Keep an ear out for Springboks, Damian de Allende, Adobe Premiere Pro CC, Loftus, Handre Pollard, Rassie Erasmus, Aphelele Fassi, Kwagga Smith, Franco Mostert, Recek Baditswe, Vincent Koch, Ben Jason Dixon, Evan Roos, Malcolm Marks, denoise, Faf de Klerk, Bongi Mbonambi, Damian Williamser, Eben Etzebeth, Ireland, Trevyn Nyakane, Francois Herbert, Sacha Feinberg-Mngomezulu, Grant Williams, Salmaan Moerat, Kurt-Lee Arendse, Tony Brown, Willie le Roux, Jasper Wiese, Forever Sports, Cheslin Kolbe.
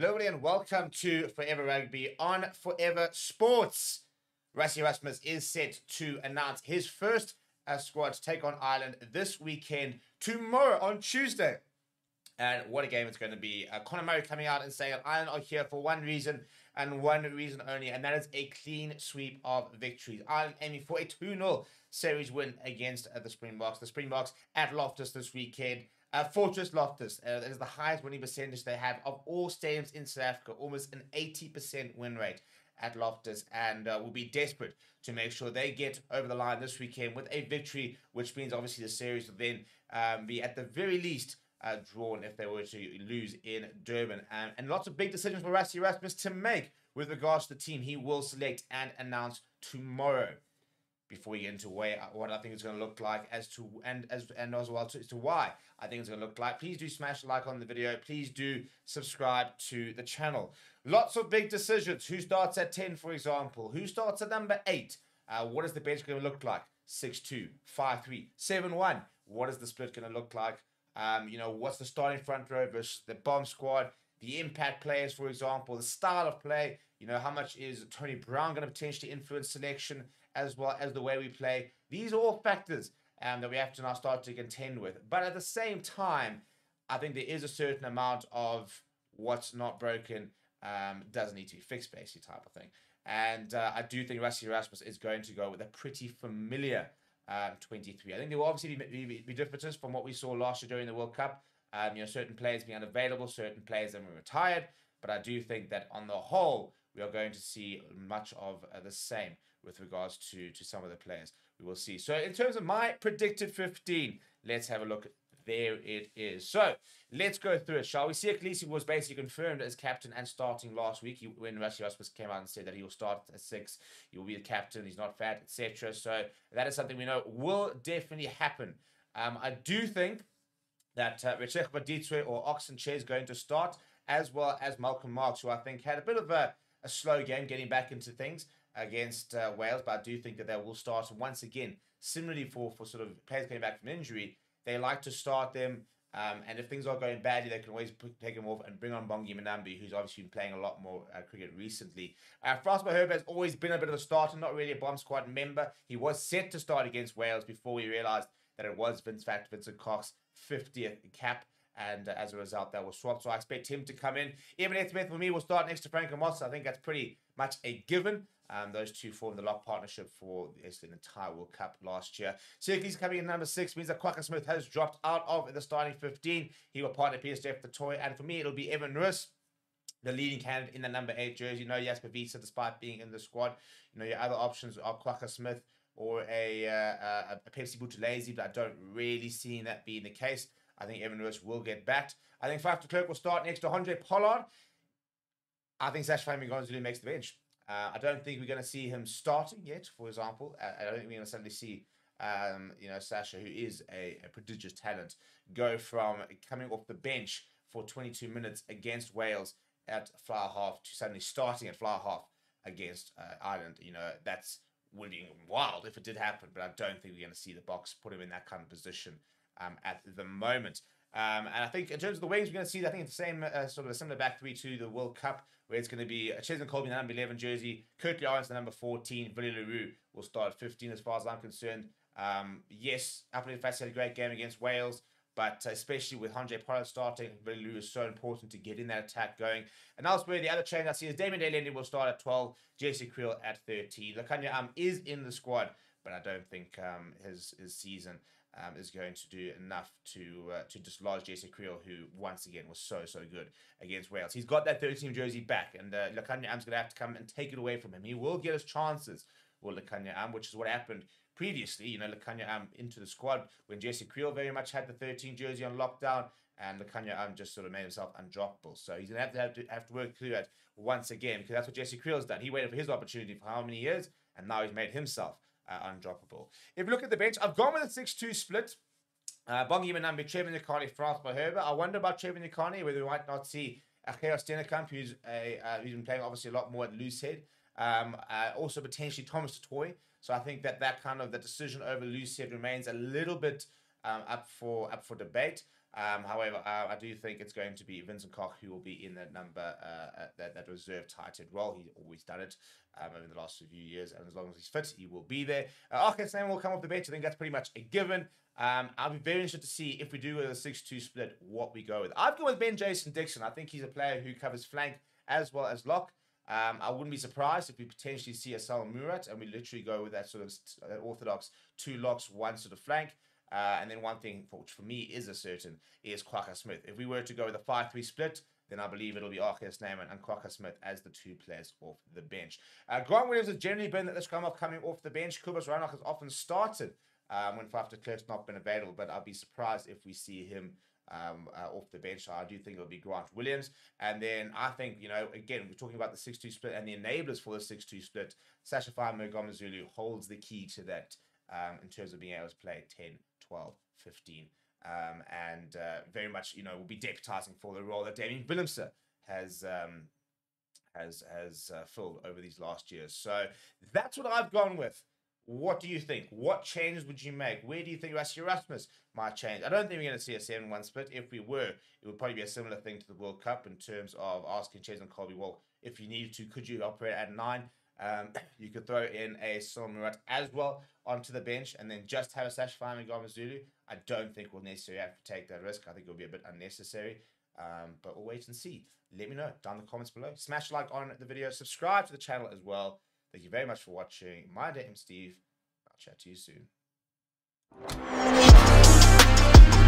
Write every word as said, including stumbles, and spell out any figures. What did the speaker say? Hello and welcome to Forever Rugby on Forever Sports. Rassie Erasmus is set to announce his first uh, squad to take on Ireland this weekend, tomorrow on Tuesday. And what a game it's going to be. Uh, Conor Murray coming out and saying that Ireland are here for one reason and one reason only, and that is a clean sweep of victories. Ireland aiming for a two nil series win against uh, the Springboks. The Springboks at Loftus this weekend. Uh, Fortress Loftus, uh, that is the highest winning percentage they have of all stadiums in South Africa, almost an eighty percent win rate at Loftus, and uh, will be desperate to make sure they get over the line this weekend with a victory, which means obviously the series will then um, be at the very least uh, drawn if they were to lose in Durban. Um, and lots of big decisions for Rassie Erasmus to make with regards to the team he will select and announce tomorrow. Before we get into way, what I think it's going to look like, as to and as and as well to, as to why I think it's going to look like, please do smash a like on the video. Please do subscribe to the channel. Lots of big decisions. Who starts at ten, for example? Who starts at number eight? Uh, what is the bench going to look like? six two, five three, seven one. What is the split going to look like? Um, you know, what's the starting front row versus the bomb squad? The impact players, for example, the style of play. You know, how much is Tony Brown going to potentially influence selection, as well as the way we play? These are all factors um, that we have to now start to contend with. But at the same time, I think there is a certain amount of what's not broken um, doesn't need to be fixed, basically, type of thing. And uh, I do think Rassie Erasmus is going to go with a pretty familiar um, twenty-three. I think there will obviously be, be, be differences from what we saw last year during the World Cup. Um, you know, certain players being unavailable, certain players that were retired. But I do think that on the whole, we are going to see much of uh, the same with regards to, to some of the players we will see. So in terms of my predicted fifteen, let's have a look. There it is. So let's go through it, shall we? Khalisi was basically confirmed as captain and starting last week. He, when Rassie Erasmus came out and said that he will start at six, he will be the captain, he's not fat, et cetera. So that is something we know will definitely happen. Um, I do think that uh, Recek Baditswe or Oxenche is going to start, as well as Malcolm Marks, who I think had a bit of a, a slow game getting back into things against uh, Wales, but I do think that they will start once again. Similarly, for, for sort of players coming back from injury, they like to start them, um, and if things are going badly, they can always take them off and bring on Bongi Mbonambi, who's obviously been playing a lot more uh, cricket recently. Uh, Francois Herbert has always been a bit of a starter, not really a bomb squad member. He was set to start against Wales before we realised that it was Vince Fact, Vincent Cox's fiftieth cap, and uh, as a result, that was swapped. So I expect him to come in. Eben Etzebeth, for me, will start next to Franco Mostert. I think that's pretty much a given. Um, those two formed the lock partnership for the entire World Cup last year. Sirkis coming in number six means that Kwagga Smith has dropped out of the starting fifteen. He will partner Pieter-Steph du Toit, and for me, it'll be Evan Roos, the leading candidate in the number eight jersey. You know, Jasper Wiese, despite being in the squad. You know, your other options are Kwagga Smith or a, uh, a Phepsi Buthelezi, but I don't really see that being the case. I think Evan Roos will get backed. I think Faf de Klerk will start next to Handre Pollard. I think Sacha Feinberg-Mngomezulu makes the bench. Uh, I don't think we're going to see him starting yet, for example. Uh, I don't think we're going to suddenly see, um, you know, Sacha, who is a, a prodigious talent, go from coming off the bench for twenty-two minutes against Wales at flower half to suddenly starting at flower half against uh, Ireland. You know, that's would be wild if it did happen, but I don't think we're going to see the box put him in that kind of position um, at the moment. Um, and I think in terms of the wings, we're going to see, I think, the same uh, sort of a similar back three to the World Cup, where it's going to be Cheslin Kolbe in the number eleven jersey, Kurt-Lee Arendse the number fourteen, Willie le Roux will start at fifteen as far as I'm concerned. Um, yes, Aphelele Fassi had a great game against Wales, but especially with Handre Pollard starting, Willie le Roux is so important to get in that attack going. And elsewhere, the other change I see is Damian de Allende will start at twelve, Jesse Kriel at thirteen. Lukhanyo Am is in the squad, but I don't think um, his, his season Um, is going to do enough to uh, to dislodge Jesse Kriel, who once again was so, so good against Wales. He's got that third-team jersey back, and uh, Lukhanyo Am's going to have to come and take it away from him. He will get his chances for Lukhanyo Am, which is what happened previously. You know, Lukhanyo Am into the squad when Jesse Kriel very much had the thirteen jersey on lockdown, and Lukhanyo Am just sort of made himself undroppable. So he's going to have to have to, have to work through that once again, because that's what Jesse Kriel's done. He waited for his opportunity for how many years, and now he's made himself Uh, undroppable. If you look at the bench, I've gone with a six two split. Uh, Bongi Mbonambi, Trevyn Nyakane, Francois Herbert. I wonder about Trevyn Nyakane, whether we might not see Arkeos Tenekamp, who's, a, uh, who's been playing obviously a lot more at loosehead. Um, uh, also potentially Thomas du Toit. So I think that that kind of the decision over loosehead remains a little bit um, up for up for debate. Um, however, uh, I do think it's going to be Vincent Koch who will be in that number, uh, that, that reserve tight end role. He's always done it um, over the last few years, and as long as he's fit, he will be there. Uh, Arkeos Tenekamp will come off the bench. I think that's pretty much a given. Um, I'll be very interested to see if we do a six two split, what we go with. I've gone with Ben Jason Dixon. I think he's a player who covers flank as well as lock. Um, I wouldn't be surprised if we potentially see a Salmaan Moerat, and we literally go with that sort of that orthodox two locks, one sort of flank. Uh, and then one thing for, which for me is a certain is Kwagga Smith. If we were to go with a five three split, then I believe it'll be Arkeos Tenekamp and Kwagga Smith as the two players off the bench. Uh, Grant Williams has generally been at this scrum off coming off the bench. Cobus Reinach has often started um, when Faf de Klerk's not been available, but I'd be surprised if we see him Um, uh, off the bench. I do think it'll be Grant Williams, and then I think, you know, again, we're talking about the six two split and the enablers for the six two split. Sacha Feinberg-Mngomezulu holds the key to that um, in terms of being able to play ten, twelve, fifteen, um, and uh, very much, you know, will be deputizing for the role that Damian Williamser has um, has has uh, filled over these last years. So that's what I've gone with. What do you think? What changes would you make? Where do you think Rassie Erasmus might change? I don't think we're going to see a seven one split. If we were, it would probably be a similar thing to the World Cup in terms of asking Cheslin Kolbe, well, if you needed to, could you operate at nine? Um, you could throw in a Salmaan Moerat as well onto the bench and then just have a Sacha Feinberg-Mngomezulu. I don't think we'll necessarily have to take that risk. I think it'll be a bit unnecessary. Um, but we'll wait and see. Let me know down in the comments below. Smash like on the video. Subscribe to the channel as well. Thank you very much for watching. My name is Steve. I'll chat to you soon.